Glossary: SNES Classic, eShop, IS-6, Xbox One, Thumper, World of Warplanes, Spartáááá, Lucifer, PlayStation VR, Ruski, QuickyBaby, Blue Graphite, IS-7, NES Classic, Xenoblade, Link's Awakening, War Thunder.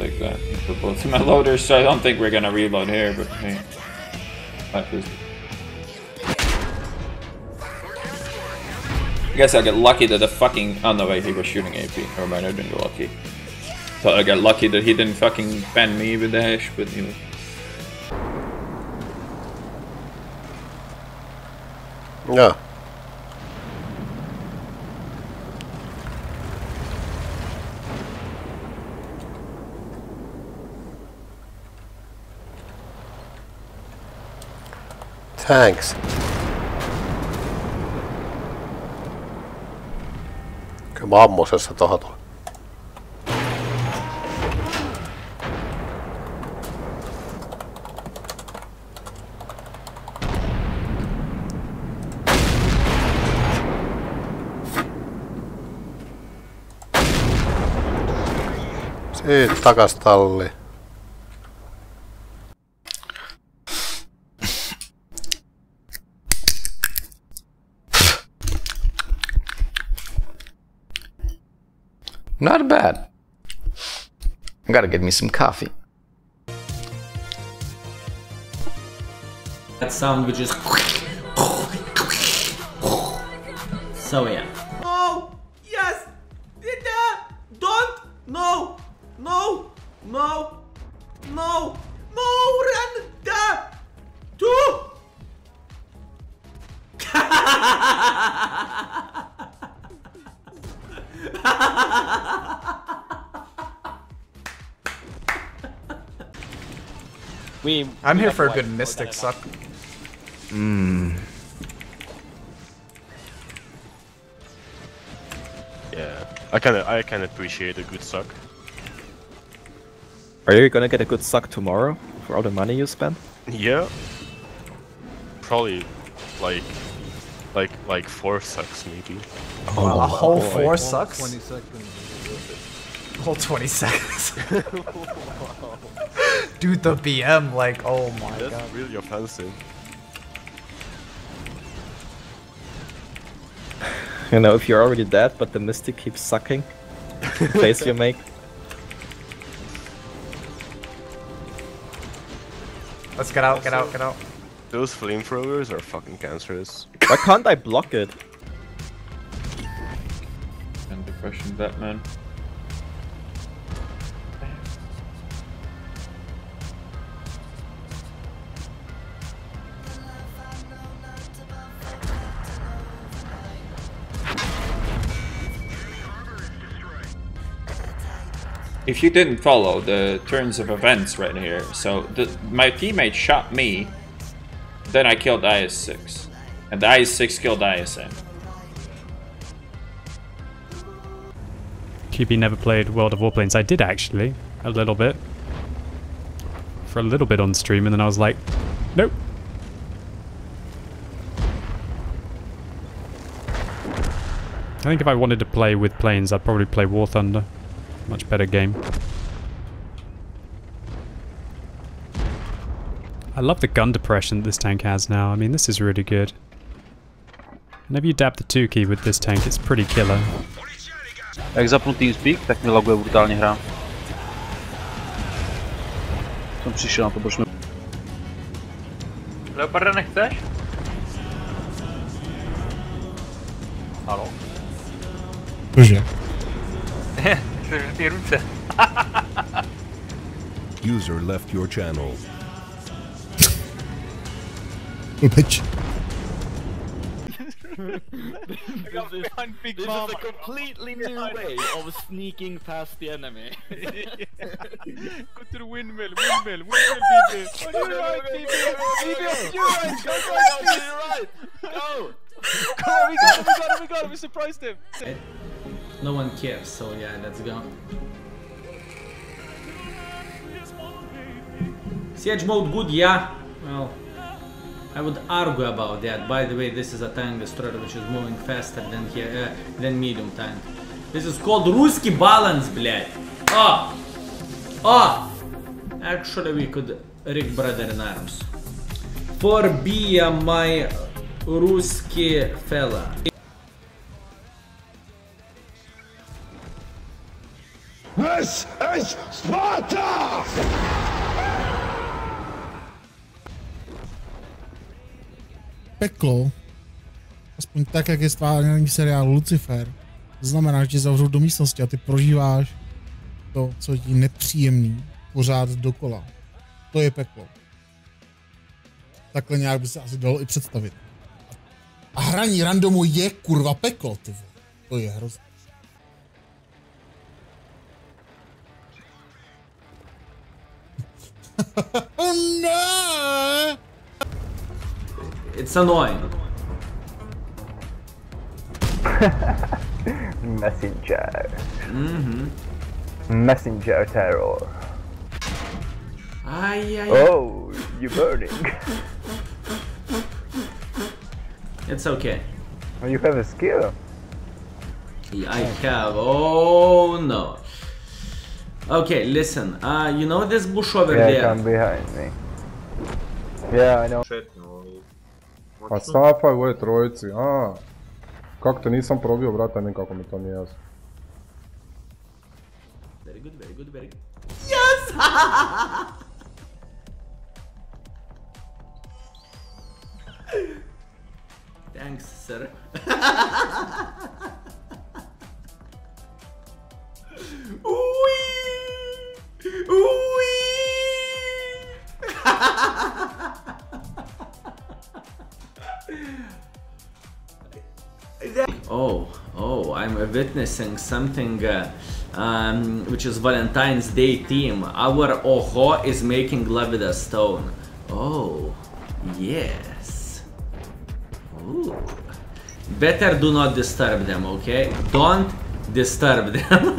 take that. Put bullets in my loader, so I don't think we're gonna reload here, but hey. I guess I got lucky that the fucking... Oh no wait, he was shooting AP. Never mind, I didn't get lucky. Thought I got lucky that he didn't fucking pen me with the hash, but he was... No. Thanks. Kyllä vammosessa tohto. Siitä takas talli. Not bad. I gotta get me some coffee. That sound would just... So yeah. No! Yes! Don't! No! No! No! No! No! Run! Da! Two! I'm here for a good mystic suck. Yeah, I can appreciate a good suck. Are you gonna get a good suck tomorrow for all the money you spend? Yeah, probably like 4 sucks maybe. Oh, wow. A whole 4 sucks? 20 seconds. Whole 20 seconds. Dude, the BM, like, oh my god. That's really offensive. You know, if you're already dead, but the mystic keeps sucking, the face you make. Let's get out, also, get out, get out. Those flamethrowers are fucking cancerous. Why can't I block it? And the question that man. If you didn't follow the turns of events right here, so my teammate shot me, then I killed IS-6, and the IS-6 killed IS-7. QB never played World of Warplanes. I did actually, a little bit. For a little bit on stream, and then I was like, nope. I think if I wanted to play with planes, I'd probably play War Thunder. Much better game. I love the gun depression that this tank has now. I mean, this is really good. Whenever you dab the 2 key with this tank, it's pretty killer. Jak zapnutý speak, tak mi loguje brutálně hra. Jsem přišel na to, proč mi... Leoparda nechceš? Haló? Cože? User left your channel. Bitch. This is a completely new way of sneaking past the enemy. Go to the windmill, windmill, windmill, BB. You're right, BB. You're right. Go, go, go. You're right. Go. Come on, we got him, we got him, we got him. We surprised him. No one cares, so yeah, let's go. Siege mode good, yeah? Well, I would argue about that. By the way, this is a tank destroyer which is moving faster than here, than medium tank. This is called Ruski balance, blять. Oh! Oh! Actually, we could rig brother in arms. For be my Ruski fella. Yes, I is Sparta! Peklo. Aspoň tak, jak je stvárněný seriál Lucifer. To znamená, že tě zavřou do místnosti a ty prožíváš to, co je ti nepříjemný, pořád dokola. To je peklo. Takhle nějak by se asi dalo i představit. A hraní randomu je kurva peklo, ty vole. To je hrozné. No! It's annoying. Messenger. Messenger terror. Oh, you're burning. It's okay. You have a skill. Yeah, I have. Oh no. Okay, listen. You know this bush over there? Yeah, come behind me. Yeah, I know. A sapa u ove trojici, aaa. Kako te nisam probio, brata, nekako mi to nije jasno. Very good, very good, very good. Yes! Thanks, sir. Oh, I'm witnessing something which is Valentine's Day theme. Our Oho is making love with a stone. Oh, yes. Ooh. Better do not disturb them, okay? Don't disturb them.